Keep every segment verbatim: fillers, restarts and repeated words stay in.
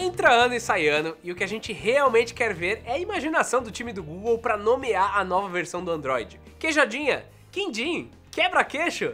Entra ano e sai ano, e o que a gente realmente quer ver é a imaginação do time do Google para nomear a nova versão do Android. Queijadinha? Quindim? Quebra-queixo?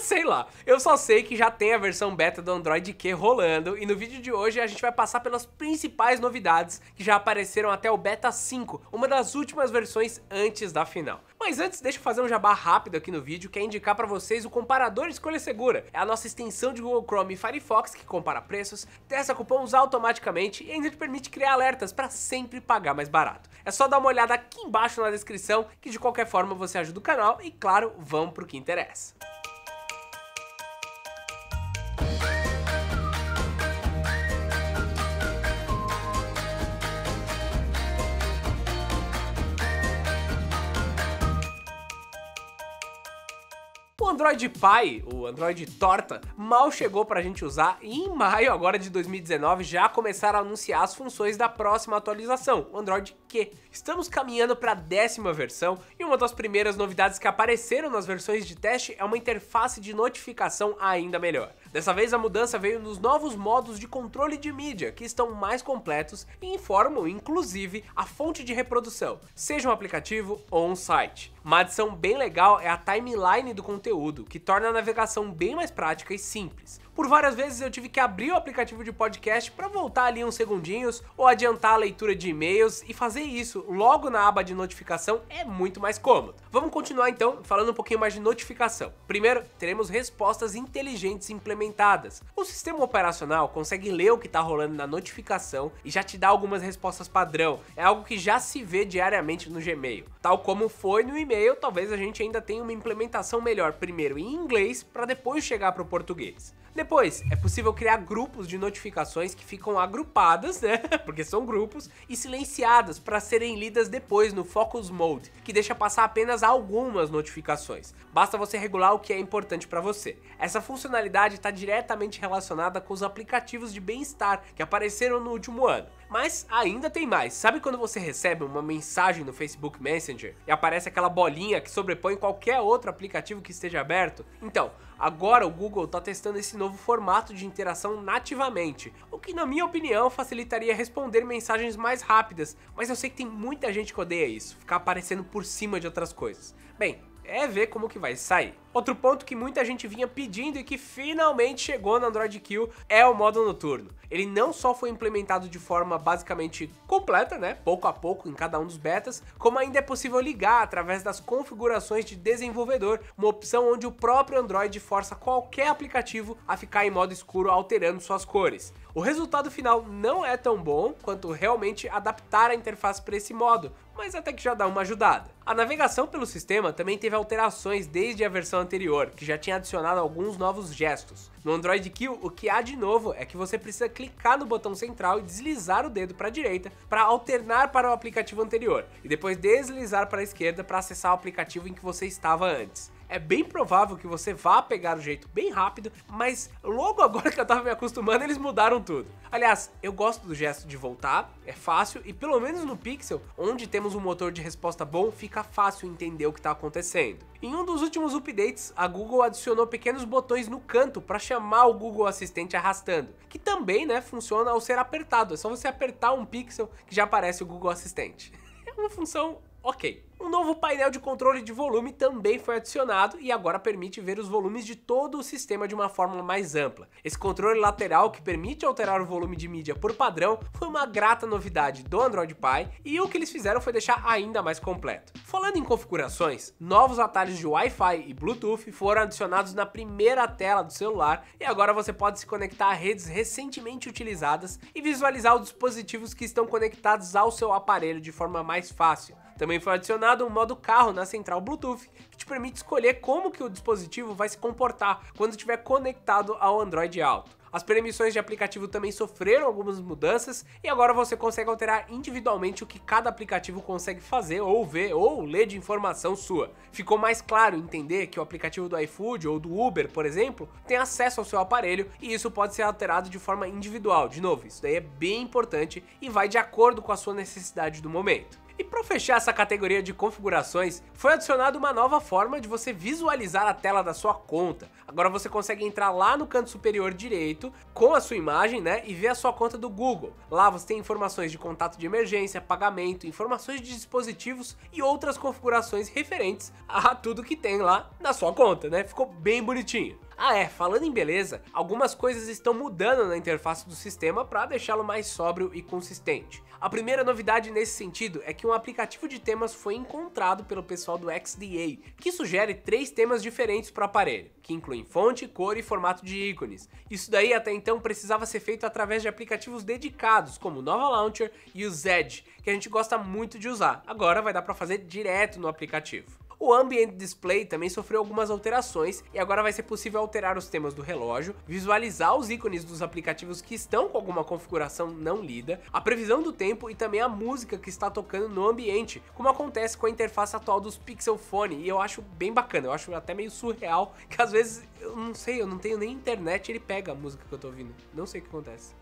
Sei lá. Eu só sei que já tem a versão beta do Android Q rolando, e no vídeo de hoje a gente vai passar pelas principais novidades que já apareceram até o beta cinco, uma das últimas versões antes da final. Mas antes, deixa eu fazer um jabá rápido aqui no vídeo, que é indicar para vocês o Comparador Escolha Segura. É a nossa extensão de Google Chrome e Firefox que compara preços, testa cupons automaticamente e ainda te permite criar alertas para sempre pagar mais barato. É só dar uma olhada aqui embaixo na descrição, que de qualquer forma você ajuda o canal e, claro, vamos pro que interessa. O Android Pie, o Android Torta, mal chegou pra gente usar e em maio agora de dois mil e dezenove já começaram a anunciar as funções da próxima atualização, o Android Q. Estamos caminhando para a décima versão e uma das primeiras novidades que apareceram nas versões de teste é uma interface de notificação ainda melhor. Dessa vez a mudança veio nos novos modos de controle de mídia, que estão mais completos e informam inclusive a fonte de reprodução, seja um aplicativo ou um site. Uma adição bem legal é a timeline do conteúdo, que torna a navegação bem mais prática e simples. Por várias vezes eu tive que abrir o aplicativo de podcast para voltar ali uns segundinhos ou adiantar a leitura de e-mails, e fazer isso logo na aba de notificação é muito mais cômodo. Vamos continuar então falando um pouquinho mais de notificação. Primeiro, teremos respostas inteligentes implementadas. O sistema operacional consegue ler o que está rolando na notificação e já te dá algumas respostas padrão. É algo que já se vê diariamente no Gmail. Tal como foi no e-mail, talvez a gente ainda tenha uma implementação melhor primeiro em inglês para depois chegar para o português. Depois, é possível criar grupos de notificações que ficam agrupadas, né, porque são grupos, e silenciadas para serem lidas depois no Focus Mode, que deixa passar apenas algumas notificações. Basta você regular o que é importante para você. Essa funcionalidade está diretamente relacionada com os aplicativos de bem-estar que apareceram no último ano. Mas ainda tem mais. Sabe quando você recebe uma mensagem no Facebook Messenger e aparece aquela bolinha que sobrepõe qualquer outro aplicativo que esteja aberto? Então, agora o Google está testando esse novo formato de interação nativamente, o que na minha opinião facilitaria responder mensagens mais rápidas, mas eu sei que tem muita gente que odeia isso, ficar aparecendo por cima de outras coisas. Bem, é ver como que vai sair. Outro ponto que muita gente vinha pedindo e que finalmente chegou no Android Q é o modo noturno. Ele não só foi implementado de forma basicamente completa, né, pouco a pouco em cada um dos betas, como ainda é possível ligar através das configurações de desenvolvedor, uma opção onde o próprio Android força qualquer aplicativo a ficar em modo escuro alterando suas cores. O resultado final não é tão bom quanto realmente adaptar a interface para esse modo, mas até que já dá uma ajudada. A navegação pelo sistema também teve alterações desde a versão anterior, que já tinha adicionado alguns novos gestos. No Android Q, o que há de novo é que você precisa clicar no botão central e deslizar o dedo para a direita para alternar para o aplicativo anterior, e depois deslizar para a esquerda para acessar o aplicativo em que você estava antes. É bem provável que você vá pegar o jeito bem rápido, mas logo agora que eu tava me acostumando, eles mudaram tudo. Aliás, eu gosto do gesto de voltar, é fácil, e pelo menos no Pixel, onde temos um motor de resposta bom, fica fácil entender o que tá acontecendo. Em um dos últimos updates, a Google adicionou pequenos botões no canto para chamar o Google Assistente arrastando, que também, né, funciona ao ser apertado, é só você apertar um pixel que já aparece o Google Assistente. É uma função ok. Um novo painel de controle de volume também foi adicionado e agora permite ver os volumes de todo o sistema de uma forma mais ampla. Esse controle lateral, que permite alterar o volume de mídia por padrão, foi uma grata novidade do Android Pie, e o que eles fizeram foi deixar ainda mais completo. Falando em configurações, novos atalhos de Wi-Fi e Bluetooth foram adicionados na primeira tela do celular, e agora você pode se conectar a redes recentemente utilizadas e visualizar os dispositivos que estão conectados ao seu aparelho de forma mais fácil. Também foi adicionado um modo carro na central Bluetooth, que te permite escolher como que o dispositivo vai se comportar quando estiver conectado ao Android Auto. As permissões de aplicativo também sofreram algumas mudanças, e agora você consegue alterar individualmente o que cada aplicativo consegue fazer, ou ver, ou ler de informação sua. Ficou mais claro entender que o aplicativo do iFood ou do Uber, por exemplo, tem acesso ao seu aparelho, e isso pode ser alterado de forma individual. De novo, isso daí é bem importante e vai de acordo com a sua necessidade do momento. E para fechar essa categoria de configurações, foi adicionada uma nova forma de você visualizar a tela da sua conta. Agora você consegue entrar lá no canto superior direito com a sua imagem, né, e ver a sua conta do Google. Lá você tem informações de contato de emergência, pagamento, informações de dispositivos e outras configurações referentes a tudo que tem lá na sua conta, né? Ficou bem bonitinho. Ah é, falando em beleza, algumas coisas estão mudando na interface do sistema para deixá-lo mais sóbrio e consistente. A primeira novidade nesse sentido é que um aplicativo de temas foi encontrado pelo pessoal do X D A, que sugere três temas diferentes para o aparelho, que incluem fonte, cor e formato de ícones. Isso daí até então precisava ser feito através de aplicativos dedicados, como o Nova Launcher e o Zedge, que a gente gosta muito de usar. Agora vai dar para fazer direto no aplicativo. O Ambient Display também sofreu algumas alterações e agora vai ser possível alterar os temas do relógio, visualizar os ícones dos aplicativos que estão com alguma configuração não lida, a previsão do tempo e também a música que está tocando no ambiente, como acontece com a interface atual dos Pixel Phone, e eu acho bem bacana, eu acho até meio surreal, que às vezes, eu não sei, eu não tenho nem internet, ele pega a música que eu tô ouvindo, não sei o que acontece.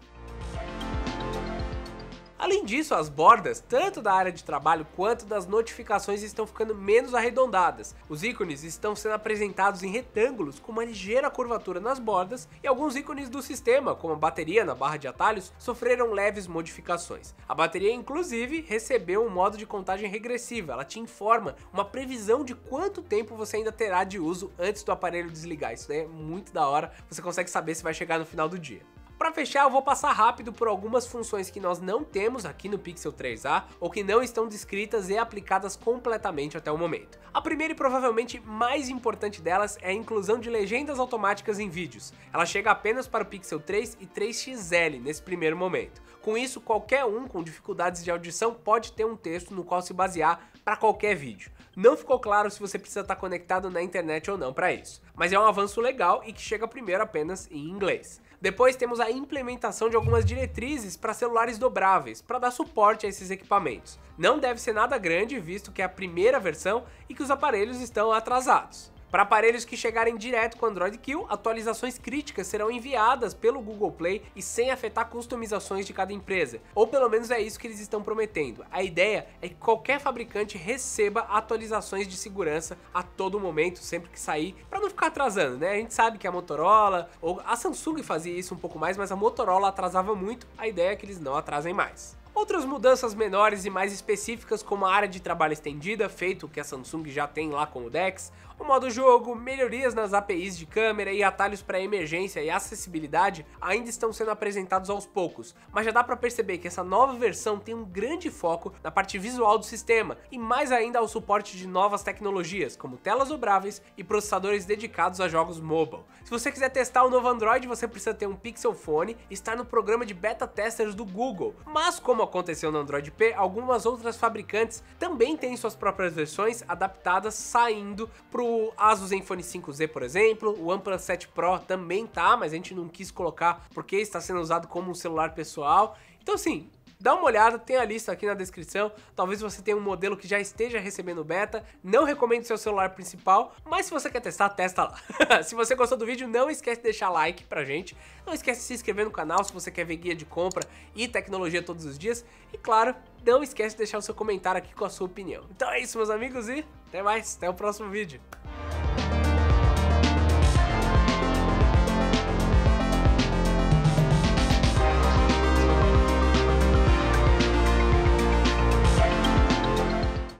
Além disso, as bordas, tanto da área de trabalho quanto das notificações, estão ficando menos arredondadas. Os ícones estão sendo apresentados em retângulos com uma ligeira curvatura nas bordas, e alguns ícones do sistema, como a bateria na barra de atalhos, sofreram leves modificações. A bateria, inclusive, recebeu um modo de contagem regressiva, ela te informa uma previsão de quanto tempo você ainda terá de uso antes do aparelho desligar. Isso daí é muito da hora, você consegue saber se vai chegar no final do dia. Para fechar, eu vou passar rápido por algumas funções que nós não temos aqui no Pixel três A ou que não estão descritas e aplicadas completamente até o momento. A primeira e provavelmente mais importante delas é a inclusão de legendas automáticas em vídeos. Ela chega apenas para o Pixel três e três X L nesse primeiro momento. Com isso, qualquer um com dificuldades de audição pode ter um texto no qual se basear para qualquer vídeo. Não ficou claro se você precisa estar conectado na internet ou não para isso, mas é um avanço legal e que chega primeiro apenas em inglês. Depois temos a implementação de algumas diretrizes para celulares dobráveis, para dar suporte a esses equipamentos. Não deve ser nada grande, visto que é a primeira versão e que os aparelhos estão atrasados. Para aparelhos que chegarem direto com o Android Q, atualizações críticas serão enviadas pelo Google Play e sem afetar customizações de cada empresa, ou pelo menos é isso que eles estão prometendo. A ideia é que qualquer fabricante receba atualizações de segurança a todo momento, sempre que sair, para não ficar atrasando, né? A gente sabe que a Motorola, ou a Samsung fazia isso um pouco mais, mas a Motorola atrasava muito, a ideia é que eles não atrasem mais. Outras mudanças menores e mais específicas, como a área de trabalho estendida, feito que a Samsung já tem lá com o Dex, o modo jogo, melhorias nas A P Is de câmera e atalhos para emergência e acessibilidade ainda estão sendo apresentados aos poucos, mas já dá para perceber que essa nova versão tem um grande foco na parte visual do sistema e mais ainda ao suporte de novas tecnologias, como telas dobráveis e processadores dedicados a jogos mobile. Se você quiser testar o novo Android, você precisa ter um Pixel Phone e estar no programa de beta testers do Google, mas como aconteceu no Android P, algumas outras fabricantes também têm suas próprias versões adaptadas, saindo para o Asus Zenfone cinco Z, por exemplo, o Ampla sete Pro também tá, mas a gente não quis colocar porque está sendo usado como um celular pessoal. Então assim, dá uma olhada, tem a lista aqui na descrição, talvez você tenha um modelo que já esteja recebendo beta, não recomendo seu celular principal, mas se você quer testar, testa lá. Se você gostou do vídeo, não esquece de deixar like pra gente, não esquece de se inscrever no canal se você quer ver guia de compra e tecnologia todos os dias, e claro, não esquece de deixar o seu comentário aqui com a sua opinião. Então é isso, meus amigos, e até mais, até o próximo vídeo.